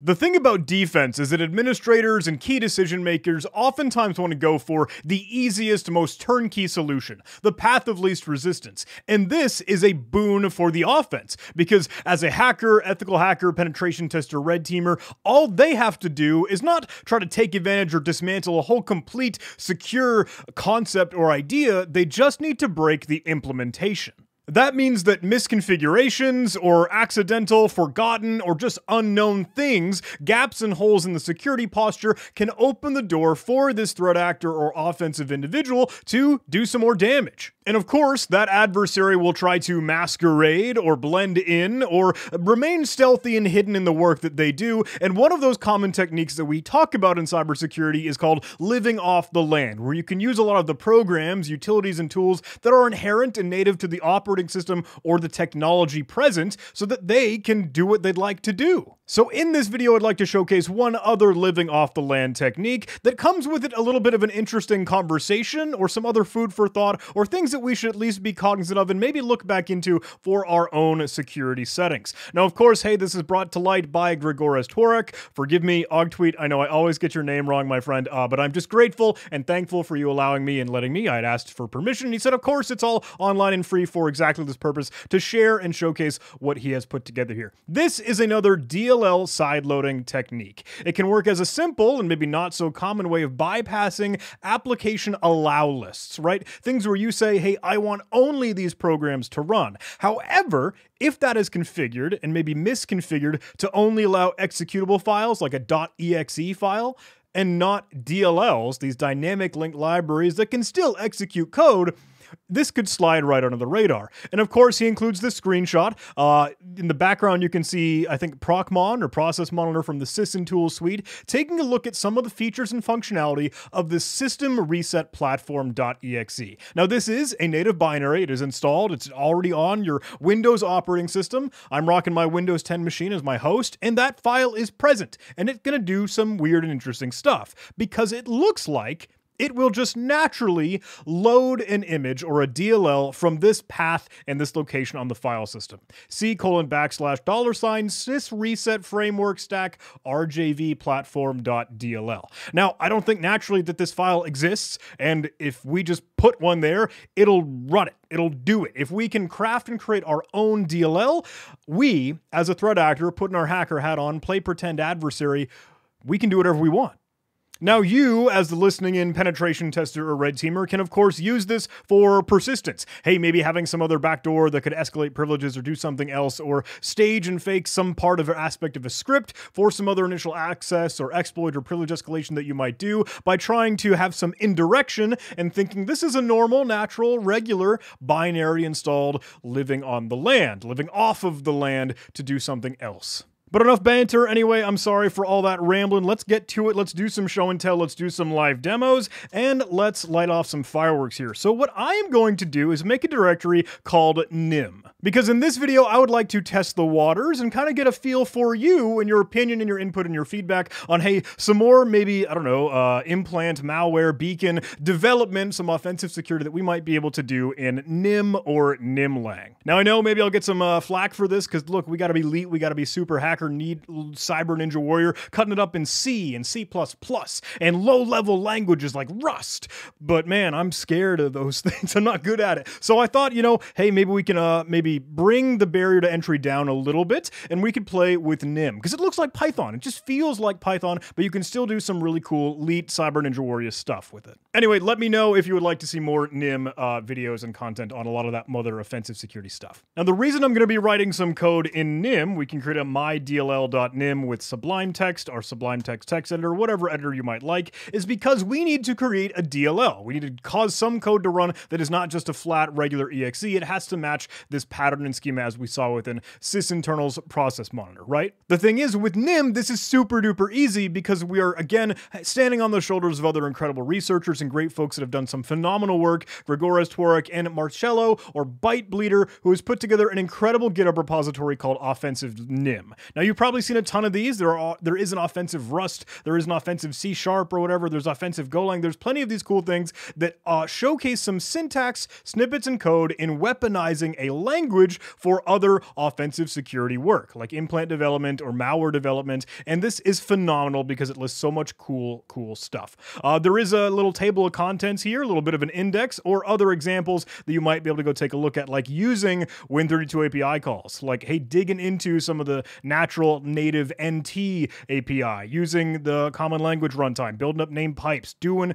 The thing about defense is that administrators and key decision makers oftentimes want to go for the easiest, most turnkey solution, the path of least resistance. And this is a boon for the offense, because as a hacker, ethical hacker, penetration tester, red teamer, all they have to do is not try to take advantage or dismantle a whole complete secure concept or idea, they just need to break the implementation. That means that misconfigurations or accidental, forgotten, or just unknown things, gaps and holes in the security posture can open the door for this threat actor or offensive individual to do some more damage. And of course, that adversary will try to masquerade or blend in or remain stealthy and hidden in the work that they do. And one of those common techniques that we talk about in cybersecurity is called living off the land, where you can use a lot of the programs, utilities, and tools that are inherent and native to the operating system or the technology present so that they can do what they'd like to do. So in this video, I'd like to showcase one other living off the land technique that comes with it a little bit of an interesting conversation or some other food for thought or things that we should at least be cognizant of and maybe look back into for our own security settings. Now, of course, hey, this is brought to light by Grzegorz Tworek. Forgive me, 0gtweet, I know I always get your name wrong, my friend, but I'm just grateful and thankful for you allowing me and letting me. I'd asked for permission. He said, of course, it's all online and free for exactly this purpose to share and showcase what he has put together here. This is another DLL sideloading technique. It can work as a simple and maybe not so common way of bypassing application allow lists, right? Things where you say, hey, I want only these programs to run. However, if that is configured and maybe misconfigured to only allow executable files like a .exe file and not DLLs, these dynamic linked libraries that can still execute code, this could slide right under the radar. And of course, he includes this screenshot. In the background, you can see, I think, ProcMon or Process Monitor from the Sysinternals suite, taking a look at some of the features and functionality of the SystemResetPlatform.exe. Now, this is a native binary. It is installed. It's already on your Windows operating system. I'm rocking my Windows 10 machine as my host, and that file is present. And it's going to do some weird and interesting stuff because it looks like it will just naturally load an image or a DLL from this path and this location on the file system. C:\$ sysreset_framework_stack_rjv_platform.dll. Now, I don't think naturally that this file exists, and if we just put one there, it'll run it. It'll do it. If we can craft and create our own DLL, we, as a threat actor, putting our hacker hat on, play pretend adversary, we can do whatever we want. Now you, as the listening in penetration tester or red teamer, can of course use this for persistence. Hey, maybe having some other backdoor that could escalate privileges or do something else, or stage and fake some part of an aspect of a script for some other initial access or exploit or privilege escalation that you might do by trying to have some indirection and thinking this is a normal, natural, regular binary installed living on the land, living off of the land to do something else. But enough banter. Anyway, I'm sorry for all that rambling. Let's get to it. Let's do some show and tell. Let's do some live demos. And let's light off some fireworks here. So what I am going to do is make a directory called Nim. Because in this video, I would like to test the waters and kind of get a feel for you and your opinion and your input and your feedback on, hey, some more maybe, I don't know, implant, malware, beacon development, some offensive security that we might be able to do in Nim or Nimlang. Now I know maybe I'll get some flack for this because look, we got to be elite, we got to be super hacker. Need cyber ninja warrior cutting it up in C and C++ and low-level languages like Rust. But man, I'm scared of those things. I'm not good at it. So I thought, you know, hey, maybe we can maybe bring the barrier to entry down a little bit, and we could play with Nim because it looks like Python. It just feels like Python, but you can still do some really cool elite cyber ninja warrior stuff with it. Anyway, let me know if you would like to see more Nim videos and content on a lot of that mother offensive security stuff. Now, the reason I'm going to be writing some code in Nim, we can create a my DLL.nim with Sublime Text, our Sublime Text editor, whatever editor you might like, is because we need to create a DLL. We need to cause some code to run that is not just a flat regular exe. It has to match this pattern and schema as we saw within Sysinternals Process Monitor, right? The thing is, with Nim, this is super duper easy because we are, again, standing on the shoulders of other incredible researchers and great folks that have done some phenomenal work, Grzegorz Tworek and Marcello, or Bytebleeder, who has put together an incredible GitHub repository called Offensive Nim. Now, you've probably seen a ton of these. There is an offensive Rust. There is an offensive C# or whatever. There's offensive Golang. There's plenty of these cool things that showcase some syntax, snippets, and code in weaponizing a language for other offensive security work, like implant development or malware development. And this is phenomenal because it lists so much cool stuff. There is a little table of contents here, a little bit of an index or other examples that you might be able to go take a look at, like using Win32 API calls, like, hey, digging into some of the natural native NT API, using the common language runtime, building up name pipes, doing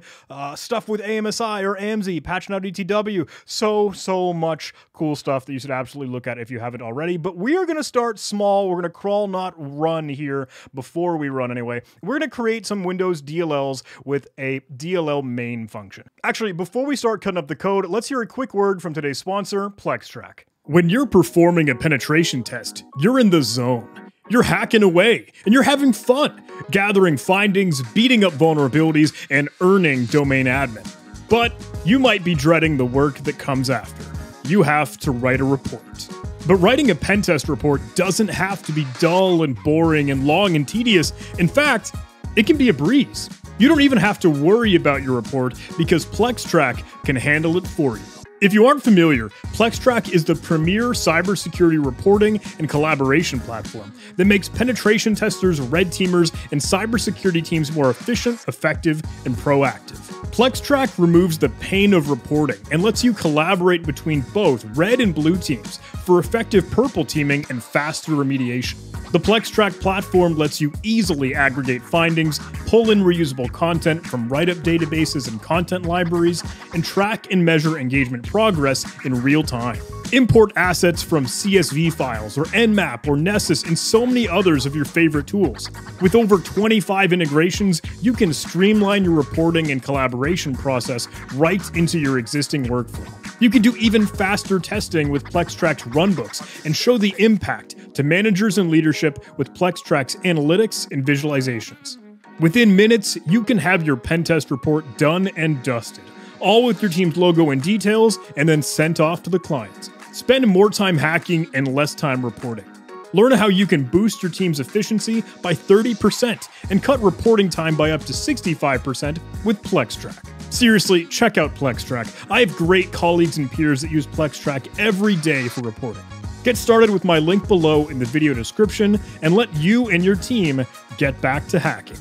stuff with AMSI or AMSI, patching out ETW. So much cool stuff that you should absolutely look at if you haven't already. But we are going to start small. We're going to crawl, not run here before we run anyway. We're going to create some Windows DLLs with a DLL main function. Actually, before we start cutting up the code, let's hear a quick word from today's sponsor, PlexTrac. When you're performing a penetration test, you're in the zone. You're hacking away and you're having fun, gathering findings, beating up vulnerabilities, and earning domain admin. But you might be dreading the work that comes after. You have to write a report. But writing a pen test report doesn't have to be dull and boring and long and tedious. In fact, it can be a breeze. You don't even have to worry about your report because PlexTrac can handle it for you. If you aren't familiar, PlexTrac is the premier cybersecurity reporting and collaboration platform that makes penetration testers, red teamers, and cybersecurity teams more efficient, effective, and proactive. PlexTrac removes the pain of reporting and lets you collaborate between both red and blue teams for effective purple teaming and faster remediation. The PlexTrac platform lets you easily aggregate findings, pull in reusable content from write-up databases and content libraries, and track and measure engagement progress in real time. Import assets from CSV files or Nmap or Nessus and so many others of your favorite tools. With over 25 integrations, you can streamline your reporting and collaboration process right into your existing workflow. You can do even faster testing with PlexTrac's runbooks and show the impact to managers and leadership with PlexTrac's analytics and visualizations. Within minutes, you can have your pen test report done and dusted, all with your team's logo and details, and then sent off to the clients. Spend more time hacking and less time reporting. Learn how you can boost your team's efficiency by 30% and cut reporting time by up to 65% with PlexTrac. Seriously, check out PlexTrac. I have great colleagues and peers that use PlexTrac every day for reporting. Get started with my link below in the video description and let you and your team get back to hacking.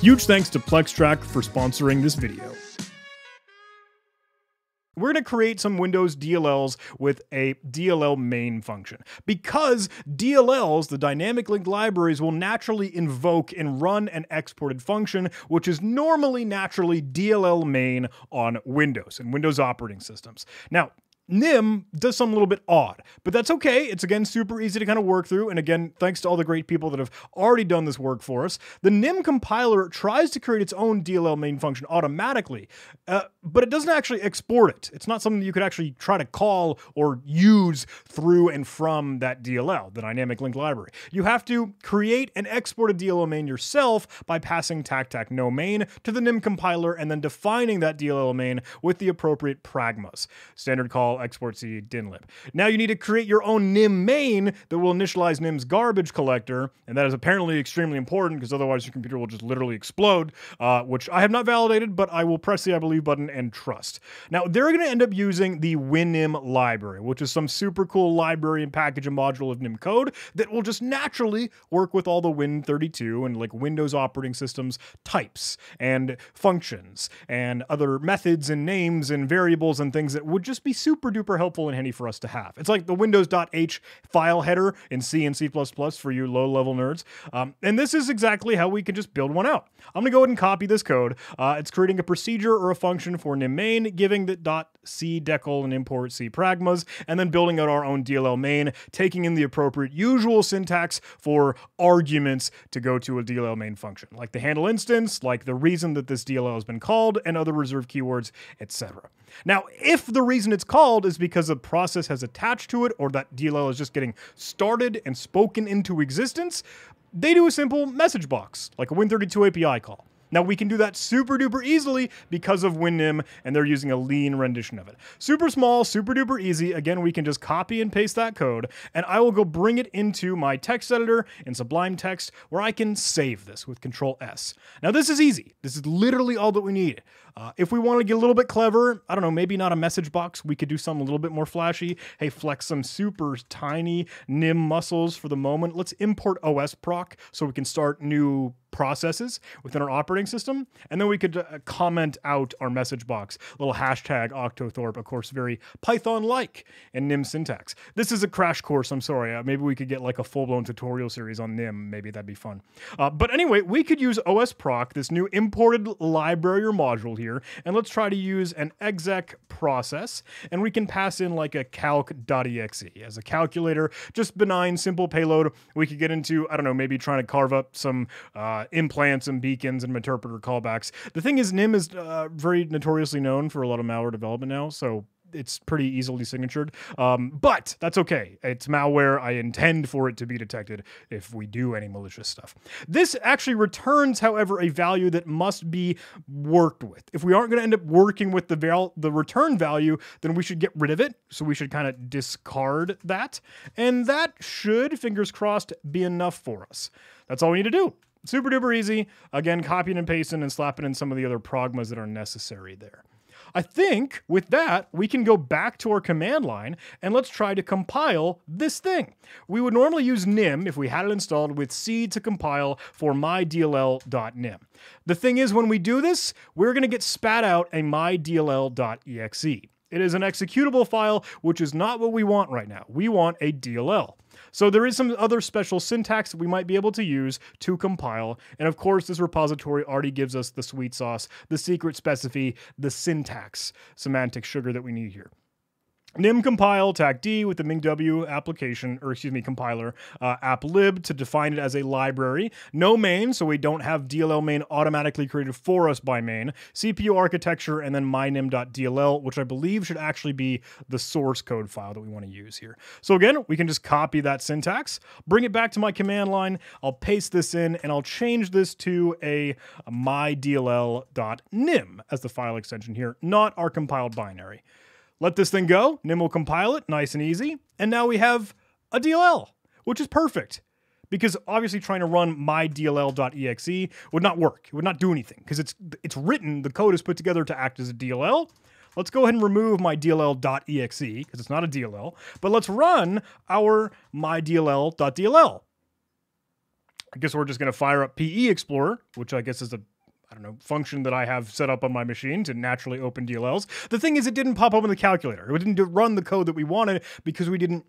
Huge thanks to PlexTrac for sponsoring this video. We're going to create some Windows DLLs with a DLL main function because DLLs, the dynamic linked libraries, will naturally invoke and run an exported function, which is normally naturally DLL main on Windows and Windows operating systems. Now, Nim does something a little bit odd, but that's okay. It's, again, super easy to kind of work through. And again, thanks to all the great people that have already done this work for us. The Nim compiler tries to create its own DLL main function automatically, but it doesn't actually export it. It's not something that you could actually try to call or use through and from that DLL, the dynamic linked library. You have to create and export a DLL main yourself by passing -no main to the Nim compiler and then defining that DLL main with the appropriate pragmas. Standard call, export C, dinlib. Now you need to create your own Nim main that will initialize Nim's garbage collector, and that is apparently extremely important because otherwise your computer will just literally explode, which I have not validated, but I will press the I believe button and trust. Now they're going to end up using the WinNim library, which is some super cool library and package and module of Nim code that will just naturally work with all the Win32 and like Windows operating systems types and functions and other methods and names and variables and things that would just be super duper helpful and handy for us to have. It's like the Windows.h file header in C and C++ for you low-level nerds. And this is exactly how we can just build one out. I'm gonna go ahead and copy this code. It's creating a procedure or a function for nim main, giving the .c decal and import C pragmas, and then building out our own DLL main, taking in the appropriate usual syntax for arguments to go to a DLL main function, like the handle instance, like the reason that this DLL has been called, and other reserved keywords, etc. Now, if the reason it's called is because a process has attached to it or that DLL is just getting started and spoken into existence, they do a simple message box, like a Win32 API call. Now we can do that super duper easily because of WinNim, and they're using a lean rendition of it. Super small, super duper easy. Again, we can just copy and paste that code, and I will go bring it into my text editor in Sublime Text, where I can save this with Control S. Now this is easy. This is literally all that we need. If we want to get a little bit clever, I don't know, maybe not a message box, we could do something a little bit more flashy. Hey, flex some super tiny Nim muscles for the moment. Let's import OS proc so we can start new processes within our operating system. And then we could comment out our message box, little hashtag Octothorpe, of course, very Python-like and Nim syntax. This is a crash course, I'm sorry. Maybe we could get like a full-blown tutorial series on Nim. Maybe that'd be fun. But anyway, we could use OS proc, this new imported library or module here. And let's try to use an exec process, and we can pass in like a calc.exe as a calculator, just benign, simple payload. We could get into, I don't know, maybe trying to carve up some implants and beacons and interpreter callbacks. The thing is, Nim is very notoriously known for a lot of malware development now, so it's pretty easily signatured, but that's okay. It's malware. I intend for it to be detected if we do any malicious stuff. This actually returns, however, a value that must be worked with. If we aren't going to end up working with the return value, then we should get rid of it. So we should kind of discard that. And that should, fingers crossed, be enough for us. That's all we need to do. Super duper easy. Again, copying and pasting and slapping in some of the other progmas that are necessary there. I think with that, we can go back to our command line and let's try to compile this thing. We would normally use Nim if we had it installed with C to compile for mydll.nim. The thing is, when we do this, we're going to get spat out a mydll.exe. It is an executable file, which is not what we want right now. We want a DLL. So there is some other special syntax that we might be able to use to compile. And of course, this repository already gives us the sweet sauce, the secret specify, the syntax, semantic sugar that we need here. Nim compile tac d with the mingw application, or excuse me, compiler, applib to define it as a library. No main, so we don't have DLL main automatically created for us by main. CPU architecture, and then mynim.dll, which I believe should actually be the source code file that we want to use here. So again, we can just copy that syntax, bring it back to my command line. I'll paste this in, and I'll change this to a mydll.nim as the file extension here, not our compiled binary. Let this thing go, Nim will compile it, nice and easy, and now we have a DLL, which is perfect, because obviously trying to run mydll.exe would not work, it would not do anything, because it's written, the code is put together to act as a DLL. Let's go ahead and remove mydll.exe, because it's not a DLL, but let's run our mydll.dll. I guess we're just going to fire up PE Explorer, which I guess is a function that I have set up on my machine to naturally open DLLs. The thing is, it didn't pop open the calculator. It didn't run the code that we wanted because we didn't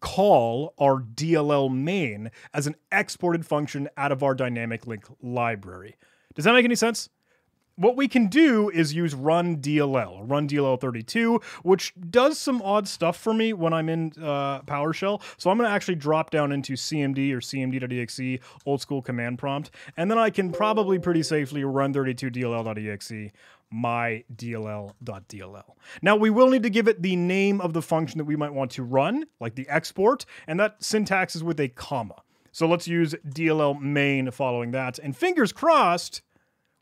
call our DLL main as an exported function out of our dynamic link library. Does that make any sense? What we can do is use run DLL, run DLL32, which does some odd stuff for me when I'm in PowerShell. So I'm going to actually drop down into cmd or cmd.exe, old school command prompt, and then I can probably pretty safely run 32dll.exe. mydll.dll. Now we will need to give it the name of the function that we might want to run, like the export, and that syntax is with a comma. So let's use DLL main following that, and fingers crossed,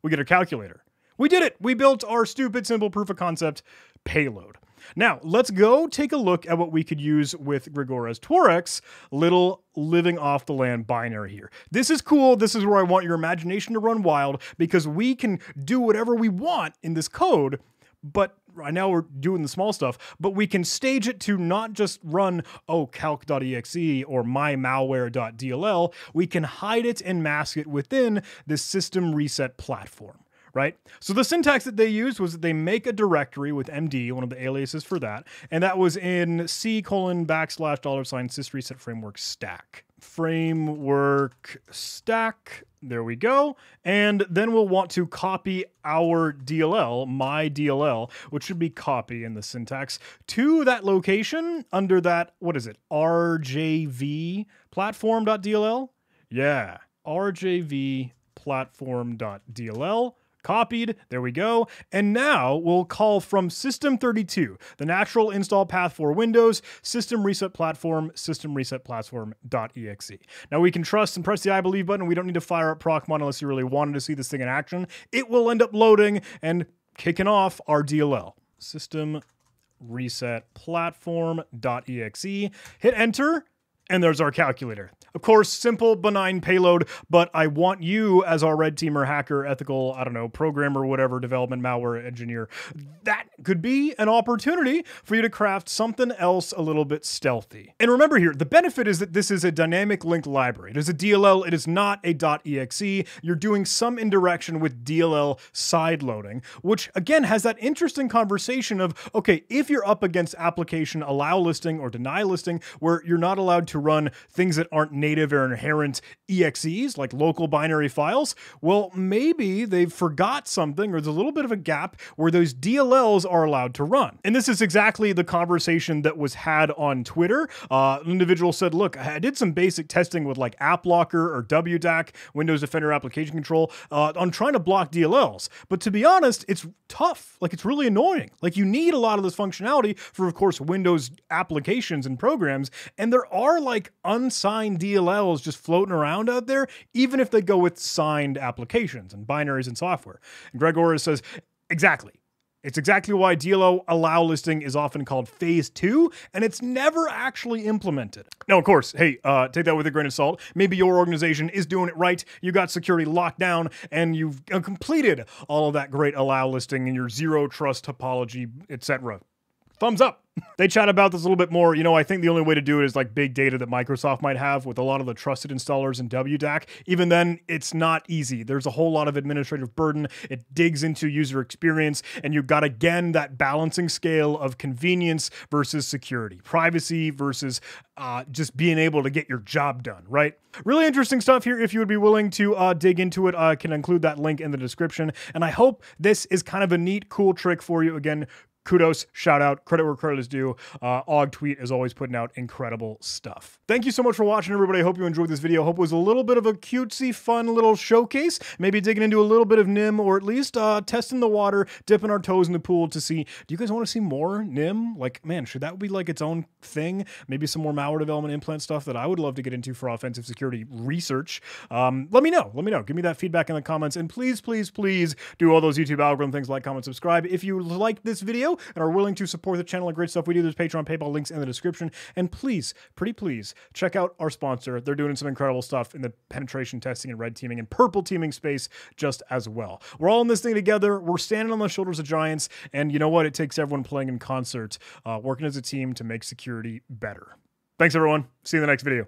we get a calculator. We did it. We built our stupid, simple proof of concept payload. Now, let's go take a look at what we could use with Grzegorz Tworek's little living off the land binary here. This is cool. This is where I want your imagination to run wild, because we can do whatever we want in this code, but right now we're doing the small stuff, but we can stage it to not just run, oh, calc.exe or mymalware.dll. We can hide it and mask it within the system reset platform, right? So the syntax that they used was that they make a directory with MD, one of the aliases for that, and that was in C:\\$ sysreset framework stack. Framework stack, there we go. And then we'll want to copy our DLL, my DLL, which should be copy in the syntax, to that location under that, what is it, RJV platform.dll? Yeah, RJV platform.dll. Copied, there we go. And now we'll call from system32, the natural install path for Windows, system reset platform, systemresetplatform.exe. Now we can trust and press the I believe button. We don't need to fire up ProcMon unless you really wanted to see this thing in action. It will end up loading and kicking off our DLL. Systemresetplatform.exe. Hit enter, and there's our calculator. Of course, simple, benign payload, but I want you as our red teamer, hacker, ethical, I don't know, programmer, whatever, development, malware, engineer. That could be an opportunity for you to craft something else a little bit stealthy. And remember here, the benefit is that this is a dynamic linked library. It is a DLL, it is not a .exe. You're doing some indirection with DLL sideloading, which again has that interesting conversation of, okay, if you're up against application allow listing or deny listing, where you're not allowed to run things that aren't native or inherent exes, like local binary files, well, maybe they've forgot something, or there's a little bit of a gap where those DLLs are allowed to run. And this is exactly the conversation that was had on Twitter. An individual said, look, I did some basic testing with like AppLocker or WDAC, Windows Defender Application Control, on trying to block DLLs. But to be honest, it's tough. Like, it's really annoying. Like, you need a lot of this functionality for, of course, Windows applications and programs. And there are like unsigned DLLs just floating around out there, even if they go with signed applications and binaries and software. And Grzegorz says, exactly. It's exactly why DLL allow listing is often called phase 2, and it's never actually implemented. Now, of course, hey, take that with a grain of salt. Maybe your organization is doing it right. You got security locked down and you've completed all of that great allow listing and your zero trust topology, etc. Thumbs up. They chat about this a little bit more. You know, I think the only way to do it is like big data that Microsoft might have with a lot of the trusted installers in WDAC. Even then, it's not easy. There's a whole lot of administrative burden. It digs into user experience, and you've got, again, that balancing scale of convenience versus security, privacy versus just being able to get your job done, right? Really interesting stuff here. If you would be willing to dig into it, I can include that link in the description. And I hope this is kind of a neat, cool trick for you. Again, kudos, shout out, credit where credit is due. 0gtweet is always putting out incredible stuff. Thank you so much for watching, everybody. I hope you enjoyed this video. Hope it was a little bit of a cutesy, fun little showcase. Maybe digging into a little bit of Nim, or at least testing the water, dipping our toes in the pool to see, do you guys want to see more Nim? Like, man, should that be like its own thing? Maybe some more malware development implant stuff that I would love to get into for offensive security research. Let me know. Let me know. Give me that feedback in the comments. And please, please, please do all those YouTube algorithm things. Like, comment, subscribe. If you liked this video and are willing to support the channel and great stuff we do, there's Patreon, PayPal links in the description. And please, pretty please, check out our sponsor. They're doing some incredible stuff in the penetration testing and red teaming and purple teaming space just as well. We're all in this thing together. We're standing on the shoulders of giants. And you know what? It takes everyone playing in concert, working as a team to make security better. Thanks, everyone. See you in the next video.